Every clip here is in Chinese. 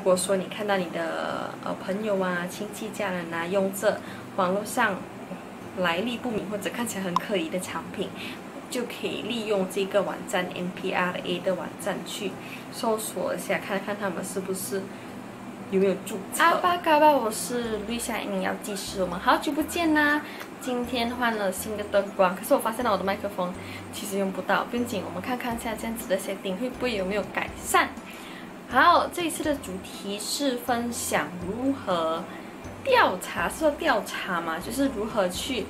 如果说你看到你的朋友啊、亲戚、家人啊用这网络上来历不明或者看起来很可疑的产品，就可以利用这个网站 NPRA 的网站去搜索一下，看看他们是不是有没有注册。大家好，我是绿夏营养技师，我们好久不见啦！今天换了新的灯光，可是我发现了我的麦克风其实用不到，不紧，我们看看一下这样子的setting会不会有没有改善。好，这一次的主题是分享如何调查，是说调查嘛，就是如何去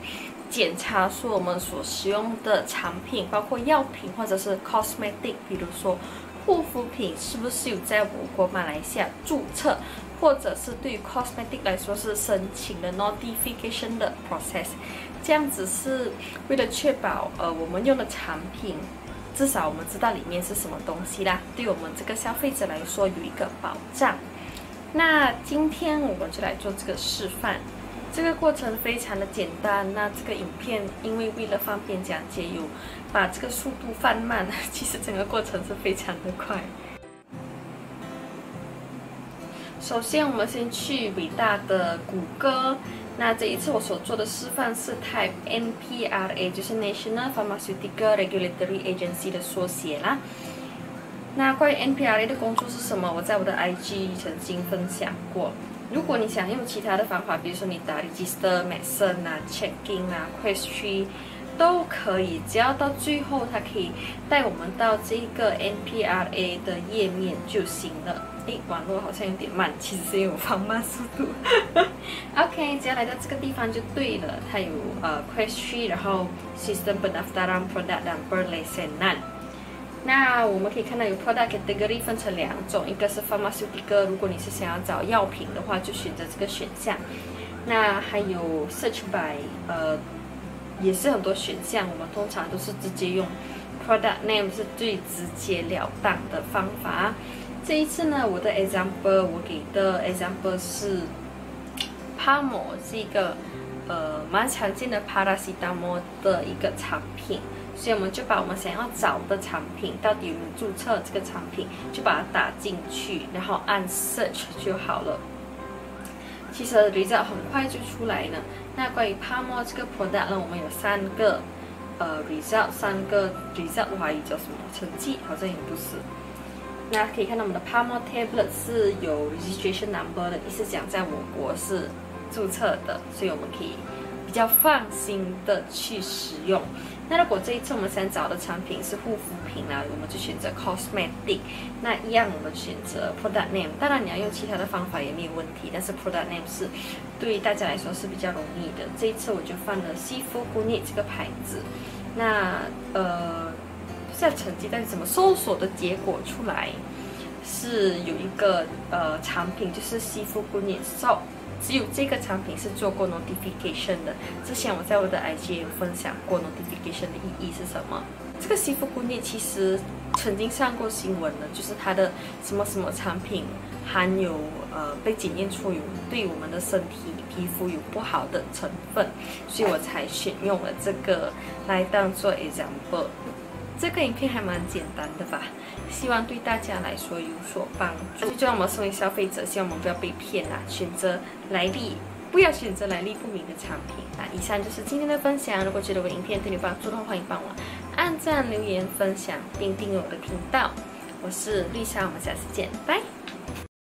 检查说我们所使用的产品，包括药品或者是 cosmetic， 比如说护肤品是不是有在我国马来西亚注册，或者是对于 cosmetic 来说是申请的 notification 的 process， 这样子是为了确保我们用的产品至少我们知道里面是什么东西啦，对我们这个消费者来说有一个保障。那今天我们就来做这个示范，这个过程非常的简单。那这个影片因为为了方便讲解，有把这个速度放慢，其实整个过程是非常的快。首先我们先去伟大的谷歌，那这一次我所做的示范是 Type NPRA， 就是 National Pharmaceutical Regulatory Agency 的缩写啦。那关于 NPRA 的工作是什么，我在我的 IG 曾经分享过。如果你想用其他的方法，比如说你打 register、medicine 啊、checking 啊、question 都可以，只要到最后它可以带我们到这个 NPRA 的页面就行了。诶，网络好像有点慢，其实是因为我放慢速度。OK， 只要来到这个地方就对了，它有question， 然后 sistem pendaftaran product dan perlesenan。那我们可以看到有 product category 分成两种，一个是 pharmaceutical， 如果你是想要找药品的话，就选择这个选项。那还有 search by， 也是很多选项，我们通常都是直接用 product name 是最直截了当的方法。这一次呢，我的 example， 我给的 example 是 PAMO， 是一个蛮常见的 paracetamol 的一个产品。所以我们就把我们想要找的产品到底有没有注册，这个产品就把它打进去，然后按 search 就好了。其实 result 很快就出来了。那关于 PAMO 这个 product 呢，我们有三个result， 三个 result 我怀疑叫什么成绩，好像也不是。那可以看到我们的 Palmer Tablet 是有 registration number 的，意思讲在我国是注册的，所以我们可以比较放心的去使用。那如果这一次我们想找的产品是护肤品啦，我们就选择 cosmetic。那一样我们选择 product name， 当然你要用其他的方法也没有问题，但是 product name 是对于大家来说是比较容易的。这一次我就放了 Cifugnits 这个牌子。那现在成绩但是怎么搜索的结果出来是有一个产品就是 Cifugnits soap， 只有这个产品是做过 notification 的。之前我在我的 IG 分享过 notification 的意义是什么。这个Cifugnits其实曾经上过新闻了，就是它的什么什么产品含有被检验出有对我们的身体皮肤有不好的成分，所以我才选用了这个来当做 example。这个影片还蛮简单的吧，希望对大家来说有所帮助。就让我们身为消费者，希望我们不要被骗啦，不要选择来历不明的产品啦。以上就是今天的分享，如果觉得我影片对你有帮助的话，欢迎帮我按赞、留言、分享，并订阅我的频道。我是绿夏，我们下次见，拜。